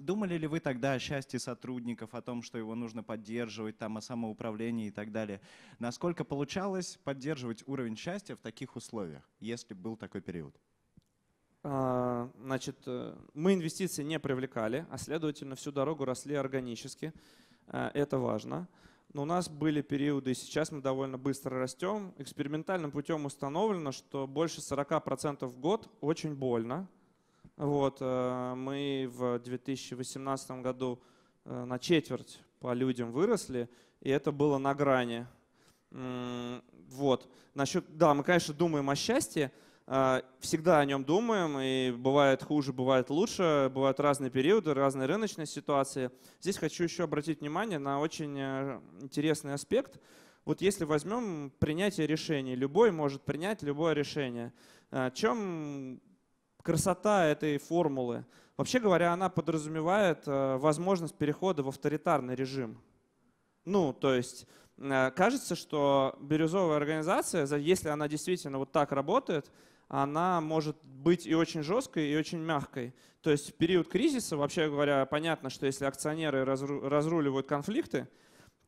Думали ли вы тогда о счастье сотрудников, о том, что его нужно поддерживать, там, о самоуправлении и так далее? Насколько получалось поддерживать уровень счастья в таких условиях, если был такой период? Значит, мы инвестиции не привлекали, а следовательно всю дорогу росли органически. Это важно. Но у нас были периоды, и сейчас мы довольно быстро растем. Экспериментальным путем установлено, что больше 40% в год очень больно. Вот, мы в 2018 году на четверть по людям выросли, и это было на грани. Вот. Насчет, да, мы, конечно, думаем о счастье. Всегда о нем думаем, и бывает хуже, бывает лучше, бывают разные периоды, разные рыночные ситуации. Здесь хочу еще обратить внимание на очень интересный аспект. Вот если возьмем принятие решений, любой может принять любое решение. В чем красота этой формулы? Вообще говоря, она подразумевает возможность перехода в авторитарный режим. Ну, то есть… Кажется, что бирюзовая организация, если она действительно вот так работает, она может быть и очень жесткой, и очень мягкой. То есть в период кризиса, вообще говоря, понятно, что если акционеры разруливают конфликты,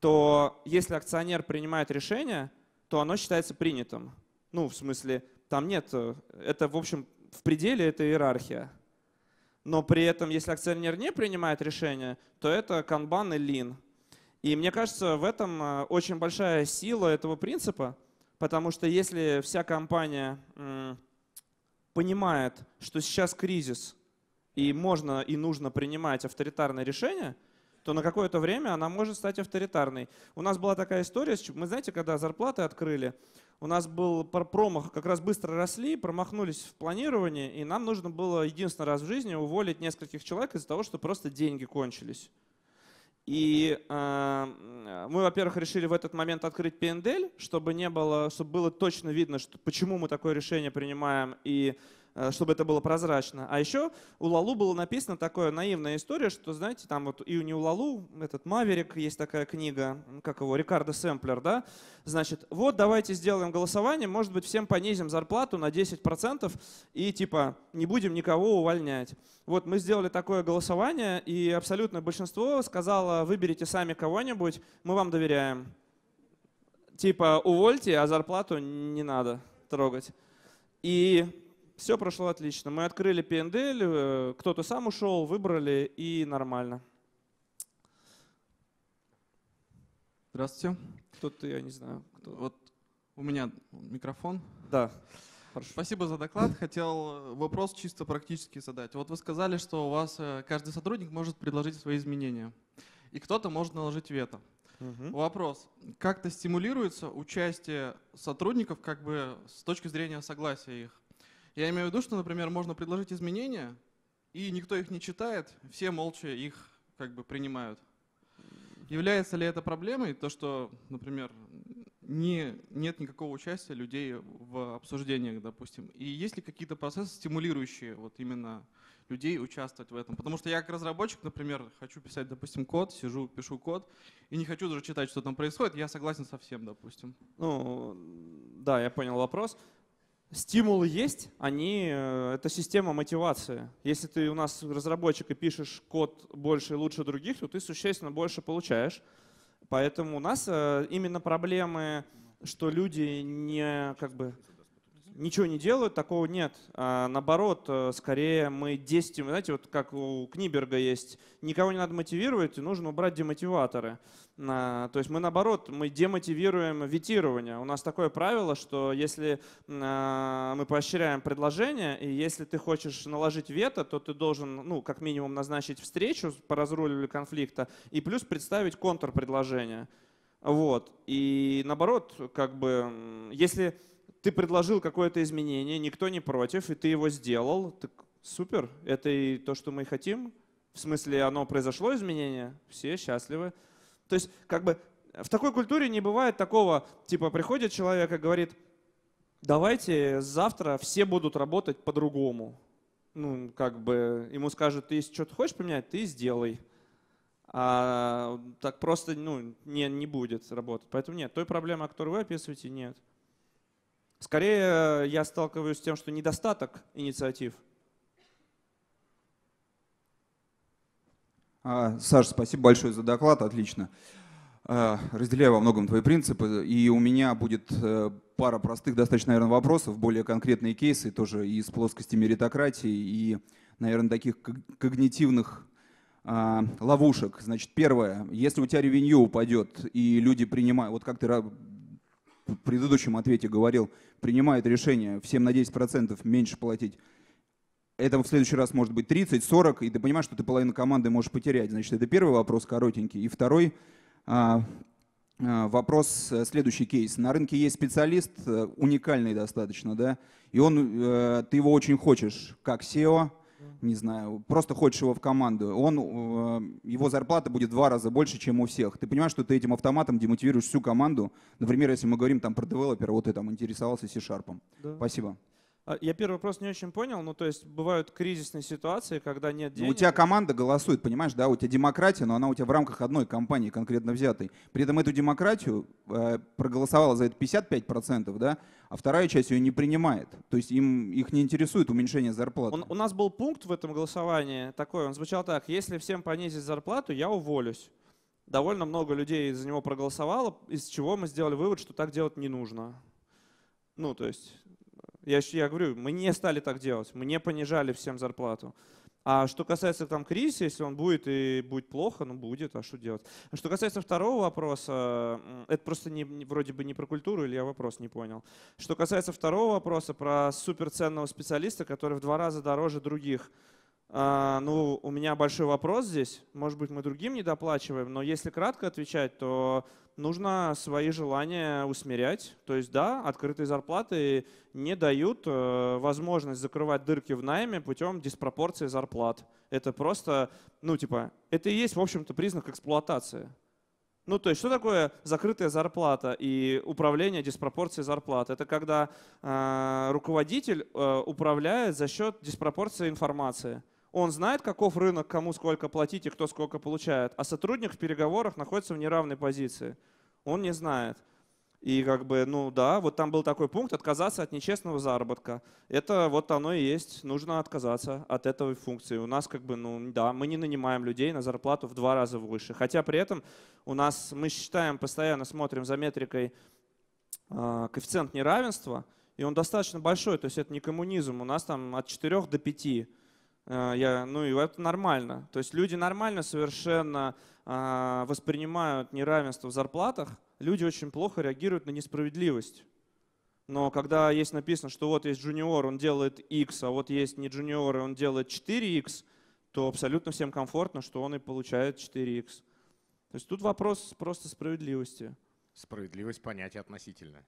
то если акционер принимает решение, то оно считается принятым. Ну, в смысле, там нет… Это, в общем, в пределе это иерархия. Но при этом, если акционер не принимает решение, то это Kanban и Lean. И мне кажется, в этом очень большая сила этого принципа, потому что если вся компания понимает, что сейчас кризис, и можно и нужно принимать авторитарные решения, то на какое-то время она может стать авторитарной. У нас была такая история, мы, знаете, когда зарплаты открыли, у нас был промах, как раз быстро росли, промахнулись в планировании, и нам нужно было единственный раз в жизни уволить нескольких человек из-за того, что просто деньги кончились. И мы, во-первых, решили в этот момент открыть PNDL, чтобы было точно видно, почему мы такое решение принимаем, и чтобы это было прозрачно. А еще у Лалу было написано такая наивная история, что, знаете, там вот и не у Лалу, этот Маверик, есть такая книга, как его, Рикардо Сэмплер, да? Значит, вот давайте сделаем голосование, может быть, всем понизим зарплату на 10% и типа не будем никого увольнять. Вот мы сделали такое голосование, и абсолютное большинство сказало: выберите сами кого-нибудь, мы вам доверяем. Типа увольте, а зарплату не надо трогать. И все прошло отлично. Мы открыли PNDL, кто-то сам ушел, выбрали, и нормально. Здравствуйте. Кто-то, я не знаю. Кто. Вот у меня микрофон. Да. Прошу. Спасибо за доклад. Хотел вопрос чисто практически задать. Вот вы сказали, что у вас каждый сотрудник может предложить свои изменения, и кто-то может наложить вето. Угу. Вопрос. Как-то стимулируется участие сотрудников как бы с точки зрения согласия их? Я имею в виду, что, например, можно предложить изменения, и никто их не читает, все молча их как бы принимают. Является ли это проблемой, то, что, например, нет никакого участия людей в обсуждениях, допустим? И есть ли какие-то процессы, стимулирующие вот именно людей участвовать в этом? Потому что я как разработчик, например, хочу писать, допустим, код, сижу, пишу код, и не хочу даже читать, что там происходит, я согласен со всем, допустим. Ну, да, я понял вопрос. Стимулы есть, это система мотивации. Если ты у нас разработчик и пишешь код больше и лучше других, то ты существенно больше получаешь. Поэтому у нас именно проблемы, что люди ничего не делают, такого нет. А наоборот, скорее мы действуем. Знаете, вот как у Книберга есть, никого не надо мотивировать, нужно убрать демотиваторы. То есть мы наоборот, мы демотивируем ветирование. У нас такое правило, что если мы поощряем предложение, и если ты хочешь наложить вето, то ты должен, ну, как минимум назначить встречу по разруливанию конфликта и плюс представить контрпредложение. Вот. И наоборот, как бы, если ты предложил какое-то изменение, никто не против, и ты его сделал, так супер, это и то, что мы хотим. В смысле, оно произошло, изменение, все счастливы. То есть, как бы, в такой культуре не бывает такого, типа, приходит человек и говорит: давайте завтра все будут работать по-другому. Ну, как бы, ему скажут: ты если что-то хочешь поменять, ты сделай. А так просто, ну, не будет работать. Поэтому нет, той проблемы, о которой вы описываете, нет. Скорее, я сталкиваюсь с тем, что недостаток инициатив. Саша, спасибо большое за доклад, отлично. Разделяю во многом твои принципы, и у меня будет пара простых достаточно, наверное, вопросов, более конкретные кейсы, тоже из плоскости меритократии и, наверное, таких когнитивных ловушек. Значит, первое, если у тебя ревенью упадет, и люди принимают, вот как ты в предыдущем ответе говорил, принимает решение всем на 10% меньше платить, это в следующий раз может быть 30, 40, и ты понимаешь, что ты половину команды можешь потерять. Значит, это первый вопрос, коротенький. И второй вопрос, следующий кейс. На рынке есть специалист, уникальный достаточно, да, и ты его очень хочешь, как SEO, не знаю, просто хочешь его в команду. Его зарплата будет в 2 раза больше, чем у всех. Ты понимаешь, что ты этим автоматом демотивируешь всю команду. Например, если мы говорим там про девелопера, вот ты там интересовался C-Sharp. Да. Спасибо. Я первый вопрос не очень понял. Ну, то есть бывают кризисные ситуации, когда нет денег. У тебя команда голосует, понимаешь, да? У тебя демократия, но она у тебя в рамках одной компании конкретно взятой. При этом эту демократию проголосовала за это 55%, да? А вторая часть ее не принимает. То есть их не интересует уменьшение зарплаты. У нас был пункт в этом голосовании такой, он звучал так: если всем понизить зарплату, я уволюсь. Довольно много людей за него проголосовало, из чего мы сделали вывод, что так делать не нужно. Ну, то есть… Я говорю, мы не стали так делать, мы не понижали всем зарплату. А что касается там кризиса, если он будет и будет плохо, ну будет, а что делать? А что касается второго вопроса, это просто вроде бы не про культуру, или я вопрос не понял. Что касается второго вопроса про суперценного специалиста, который в 2 раза дороже других, Ну, у меня большой вопрос здесь. Может быть, мы другим недоплачиваем, но если кратко отвечать, то нужно свои желания усмирять. То есть, да, открытые зарплаты не дают возможность закрывать дырки в найме путем диспропорции зарплат. Это просто, ну, типа, это и есть, в общем-то, признак эксплуатации. Ну, то есть, что такое закрытая зарплата и управление диспропорцией зарплат? Это когда руководитель управляет за счет диспропорции информации. Он знает, каков рынок, кому сколько платить и кто сколько получает, а сотрудник в переговорах находится в неравной позиции. Он не знает. И как бы, ну да, вот там был такой пункт «отказаться от нечестного заработка». Это вот оно и есть. Нужно отказаться от этой функции. У нас как бы, ну да, мы не нанимаем людей на зарплату в 2 раза выше. Хотя при этом у нас, мы считаем, постоянно смотрим за метрикой коэффициент неравенства, и он достаточно большой, то есть это не коммунизм. У нас там от 4 до 5. Ну и это нормально. То есть люди нормально совершенно воспринимают неравенство в зарплатах, люди очень плохо реагируют на несправедливость. Но когда есть написано, что вот есть джуниор, он делает X, а вот есть не джуниор, и он делает 4X, то абсолютно всем комфортно, что он и получает 4X. То есть тут вопрос просто справедливости. Справедливость — понятие относительное.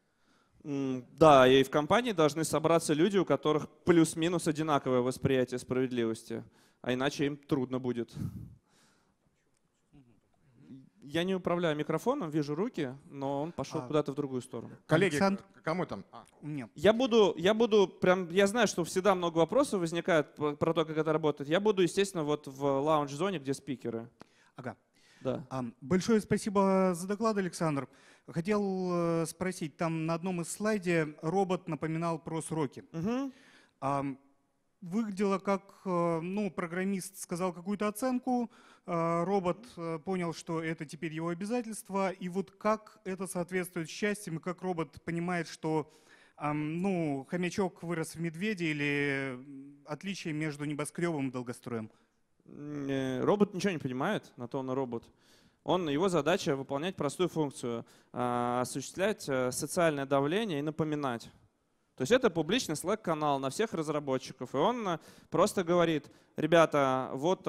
Да, и в компании должны собраться люди, у которых плюс-минус одинаковое восприятие справедливости, а иначе им трудно будет. Я не управляю микрофоном, вижу руки, но он пошел куда-то в другую сторону. Коллеги, Александр... кому там? Нет. Я буду прям, я знаю, что всегда много вопросов возникает про то, как это работает. Я буду, естественно, вот в лаунж-зоне, где спикеры. Ага. Да. Большое спасибо за доклад, Александр. Хотел спросить, там на одном из слайдов робот напоминал про сроки. Угу. Выглядело как, ну, программист сказал какую-то оценку, робот понял, что это теперь его обязательство, и вот как это соответствует счастью, и как робот понимает, что, ну, хомячок вырос в медведя, или отличие между небоскребом и долгостроем? Робот ничего не понимает, на то он и робот. Его задача — выполнять простую функцию, осуществлять социальное давление и напоминать. То есть это публичный Slack-канал на всех разработчиков. И он просто говорит: ребята, вот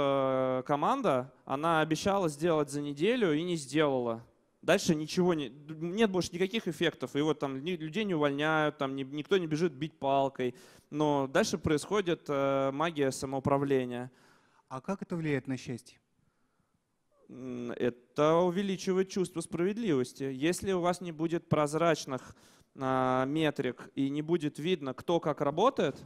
команда, она обещала сделать за неделю и не сделала. Дальше ничего нет больше никаких эффектов. И вот там людей не увольняют, там никто не бежит бить палкой. Но дальше происходит магия самоуправления. А как это влияет на счастье? Это увеличивает чувство справедливости. Если у вас не будет прозрачных метрик и не будет видно, кто как работает,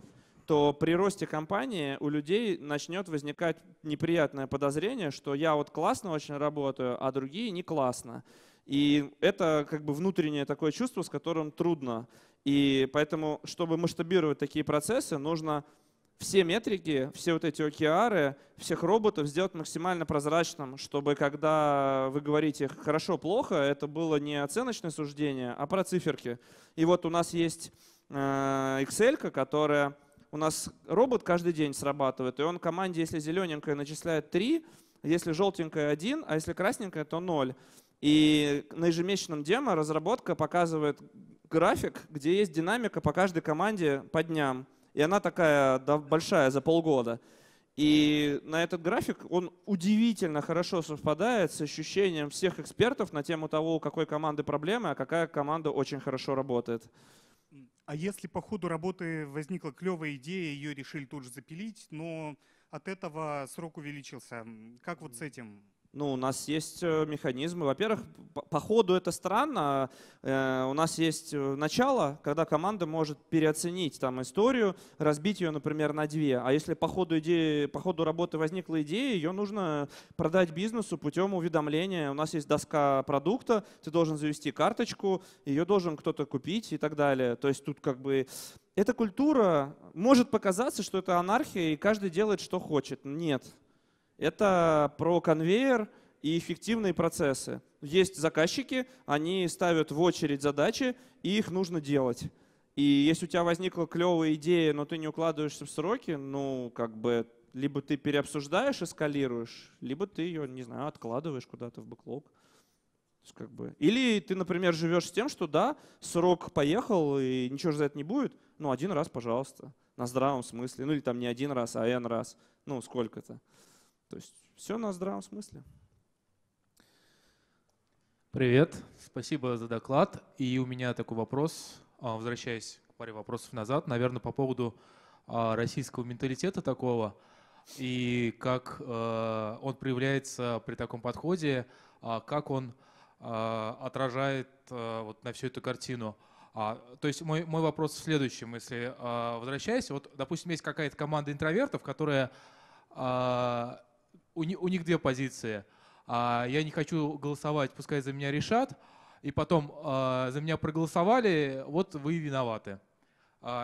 то при росте компании у людей начнет возникать неприятное подозрение, что я вот классно очень работаю, а другие не классно. И это как бы внутреннее такое чувство, с которым трудно. И поэтому, чтобы масштабировать такие процессы, нужно все метрики, все вот эти OKR, всех роботов сделать максимально прозрачным, чтобы когда вы говорите «хорошо-плохо», это было не оценочное суждение, а про циферки. И вот у нас есть Excel, которая… У нас робот каждый день срабатывает, и он команде, если зелененькая, начисляет 3, если желтенькая — 1, а если красненькая, то 0. И на ежемесячном демо разработка показывает график, где есть динамика по каждой команде по дням. И она такая большая, за полгода. И на этот график он удивительно хорошо совпадает с ощущением всех экспертов на тему того, у какой команды проблемы, а какая команда очень хорошо работает. А если по ходу работы возникла клевая идея, ее решили тут же запилить, но от этого срок увеличился. Как вот с этим? Ну, у нас есть механизмы. Во-первых, по ходу это странно. У нас есть начало, когда команда может переоценить там историю, разбить ее, например, на 2. А если по ходу работы возникла идея, ее нужно продать бизнесу путем уведомления. У нас есть доска продукта, ты должен завести карточку, ее должен кто-то купить и так далее. То есть тут как бы… Эта культура, может показаться, что это анархия, и каждый делает, что хочет. Нет. Это про конвейер и эффективные процессы. Есть заказчики, они ставят в очередь задачи, и их нужно делать. И если у тебя возникла клевая идея, но ты не укладываешься в сроки, ну, как бы, либо ты переобсуждаешь, эскалируешь, либо ты ее, не знаю, откладываешь куда-то в бэклог. Как бы. Или ты, например, живешь с тем, что да, срок поехал, и ничего же за это не будет, ну, один раз, пожалуйста, на здравом смысле. Ну, или там не один раз, а n раз, ну, сколько-то. То есть все на здравом смысле. Привет, спасибо за доклад. И у меня такой вопрос, возвращаясь к паре вопросов назад, наверное, по поводу российского менталитета такого и как он проявляется при таком подходе, как он отражает вот на всю эту картину. То есть мой вопрос в следующем, если возвращаясь, вот, допустим, есть какая-то команда интровертов, которая у них две позиции. Я не хочу голосовать, пускай за меня решат, и потом за меня проголосовали, вот вы виноваты.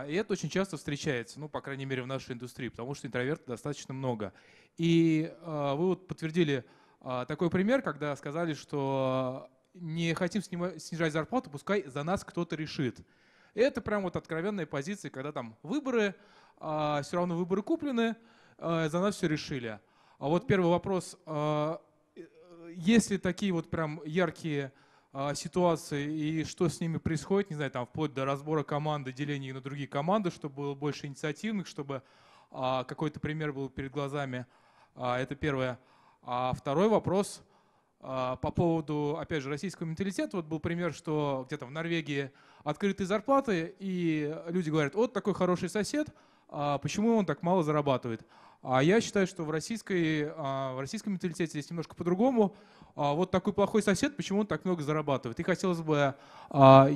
И это очень часто встречается, ну, по крайней мере, в нашей индустрии, потому что интровертов достаточно много. И вы вот подтвердили такой пример, когда сказали, что не хотим снижать зарплату, пускай за нас кто-то решит. И это прям вот откровенная позиция, когда там выборы, все равно выборы куплены, за нас все решили. А вот первый вопрос. Есть ли такие вот прям яркие ситуации и что с ними происходит, не знаю, там вплоть до разбора команды, деления на другие команды, чтобы было больше инициативных, чтобы какой-то пример был перед глазами. Это первое. А второй вопрос по поводу, опять же, российского менталитета. Вот был пример, что где-то в Норвегии открытые зарплаты, и люди говорят, вот такой хороший сосед, почему он так мало зарабатывает? А я считаю, что в российском менталитете здесь немножко по-другому. Вот такой плохой сосед, почему он так много зарабатывает? И хотелось бы,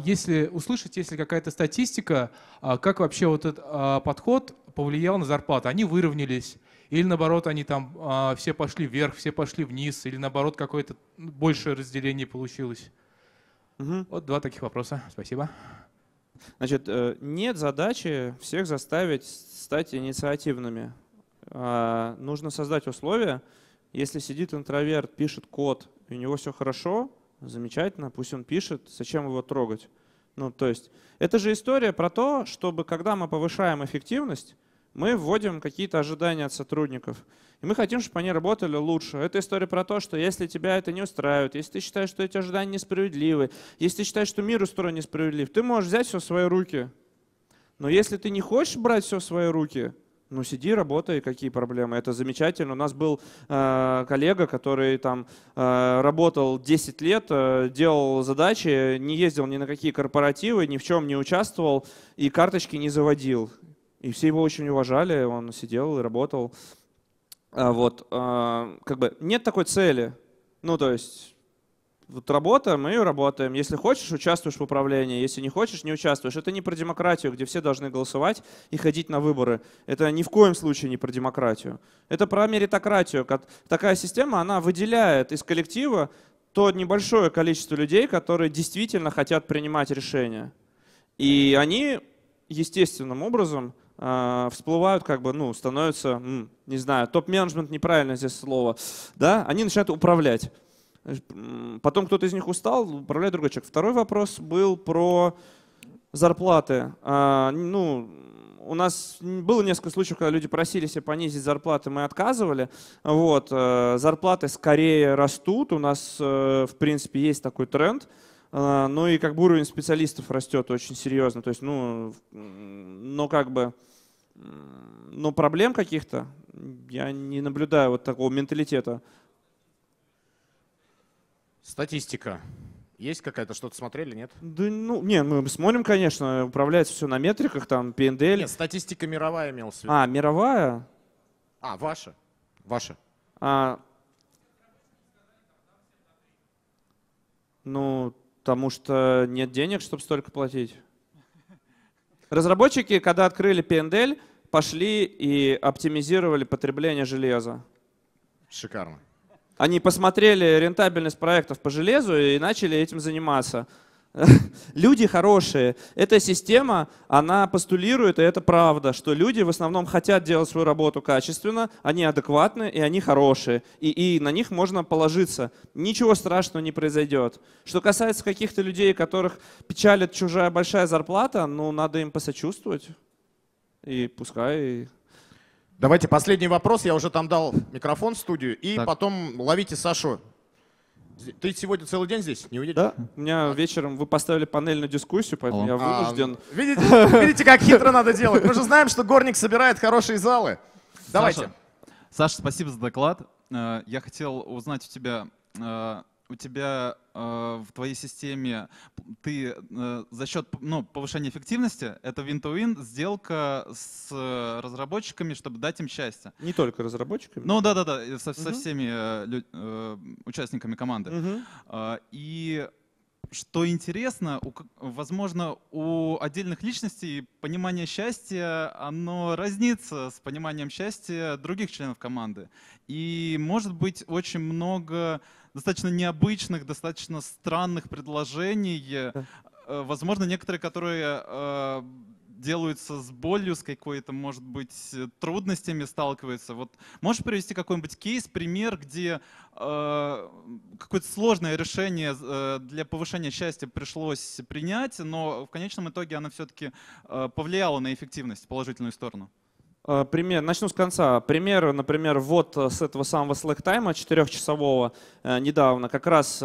если услышать, если какая-то статистика, как вообще вот этот подход повлиял на зарплаты? Они выровнялись? Или наоборот, они там все пошли вверх, все пошли вниз? Или наоборот, какое-то большее разделение получилось? Угу. Вот два таких вопроса. Спасибо. Значит, нет задачи всех заставить стать инициативными. Нужно создать условия. Если сидит интроверт, пишет код, и у него все хорошо, замечательно, пусть он пишет, зачем его трогать? Ну, то есть, это же история про то, чтобы когда мы повышаем эффективность, мы вводим какие-то ожидания от сотрудников. И мы хотим, чтобы они работали лучше. Это история про то, что если тебя это не устраивает, если ты считаешь, что эти ожидания несправедливы, если ты считаешь, что мир устроен несправедлив, ты можешь взять все в свои руки. Но если ты не хочешь брать все в свои руки, ну сиди, работай, какие проблемы. Это замечательно. У нас был коллега, который там работал 10 лет, делал задачи, не ездил ни на какие корпоративы, ни в чем не участвовал и карточки не заводил. И все его очень уважали, он сидел и работал. Вот, как бы нет такой цели. Ну то есть вот работа, мы ее работаем. Если хочешь, участвуешь в управлении. Если не хочешь, не участвуешь. Это не про демократию, где все должны голосовать и ходить на выборы. Это ни в коем случае не про демократию. Это про меритократию. Такая система, она выделяет из коллектива то небольшое количество людей, которые действительно хотят принимать решения. И они естественным образом всплывают, как бы, ну, становятся, не знаю, топ-менеджмент неправильно здесь слово, да? Они начинают управлять. Потом кто-то из них устал, управляет другой человек. Второй вопрос был про зарплаты. Ну, у нас было несколько случаев, когда люди просили себе понизить зарплаты, мы отказывали. Вот. Зарплаты скорее растут, у нас, в принципе, есть такой тренд. Ну и как бы уровень специалистов растет очень серьезно. То есть, ну, но как бы… Но проблем каких-то я не наблюдаю вот такого менталитета. Статистика. Есть какая-то? Что-то смотрели, нет? Да, ну, не, мы смотрим, конечно. Управляется все на метриках, там, PNDL. Нет, статистика мировая имелась в виду. А, мировая? А, ваша. Ваша. Ну, потому что нет денег, чтобы столько платить. Разработчики, когда открыли PNDL, пошли и оптимизировали потребление железа. Шикарно. Они посмотрели рентабельность проектов по железу и начали этим заниматься. Люди хорошие. Эта система, она постулирует, и это правда, что люди в основном хотят делать свою работу качественно, они адекватны и они хорошие. И на них можно положиться. Ничего страшного не произойдет. Что касается каких-то людей, которых печалит чужая большая зарплата, ну надо им посочувствовать. И пускай… Давайте последний вопрос. Я уже там дал микрофон в студию. И так, потом ловите Сашу. Ты сегодня целый день здесь? Не уедешь? Да. У меня вечером вы поставили панельную дискуссию, поэтому я вынужден. Видите, как хитро надо делать. Мы же знаем, что Горник собирает хорошие залы. Давайте. Саша, спасибо за доклад. Я хотел узнать у тебя в твоей системе ты за счет повышения эффективности, это win-to-win сделка с разработчиками, чтобы дать им счастье. Не только разработчиками? Ну да, со всеми участниками команды. И что интересно, возможно, у отдельных личностей понимание счастья, оно разнится с пониманием счастья других членов команды. И может быть очень много достаточно необычных, достаточно странных предложений. Да. Возможно, некоторые, которые делаются с болью, с какой-то, может быть, трудностями сталкиваются. Вот можешь привести какой-нибудь кейс, пример, где какое-то сложное решение для повышения счастья пришлось принять, но в конечном итоге оно все-таки повлияло на эффективность, положительную сторону? Пример. Начну с конца. Пример, например, вот с этого самого слэк-тайма 4-часового недавно как раз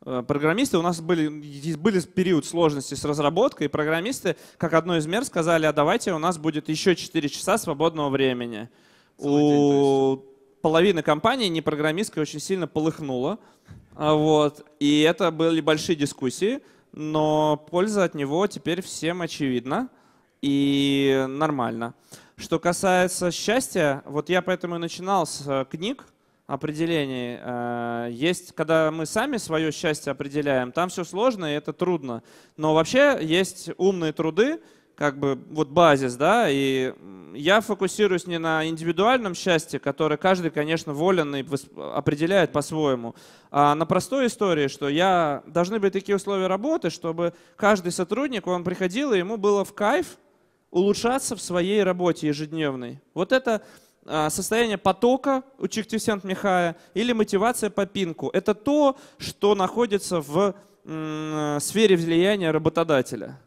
программисты, у нас были период сложности с разработкой, и программисты, как одно из мер, сказали, а давайте у нас будет еще 4 часа свободного времени. У половины компании непрограммистская очень сильно полыхнула. Вот. И это были большие дискуссии, но польза от него теперь всем очевидна и нормально. Что касается счастья, вот я поэтому и начинал с книг, определений. Есть, когда мы сами свое счастье определяем, там все сложно и это трудно. Но вообще есть умные труды, как бы вот базис, да, и я фокусируюсь не на индивидуальном счастье, которое каждый, конечно, волен и определяет по-своему, а на простой истории, что должны быть такие условия работы, чтобы каждый сотрудник, он приходил, и ему было в кайф улучшаться в своей работе ежедневной. Вот это состояние потока у Чиксентмихайи или мотивация по пинку. Это то, что находится в сфере влияния работодателя.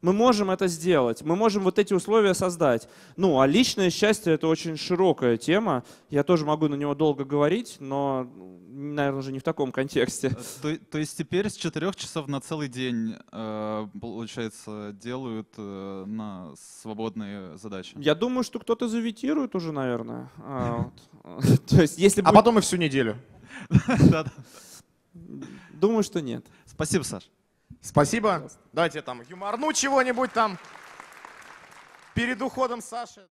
Мы можем это сделать, мы можем вот эти условия создать. Ну, а личное счастье — это очень широкая тема. Я тоже могу на него долго говорить, но, наверное, уже не в таком контексте. То есть теперь с 4 часов на целый день, получается, делают на свободные задачи? Я думаю, что кто-то заветирует уже, наверное. А потом и всю неделю. Думаю, что нет. Спасибо, Саш. Спасибо. Давайте там юморну чего-нибудь там перед уходом Саши.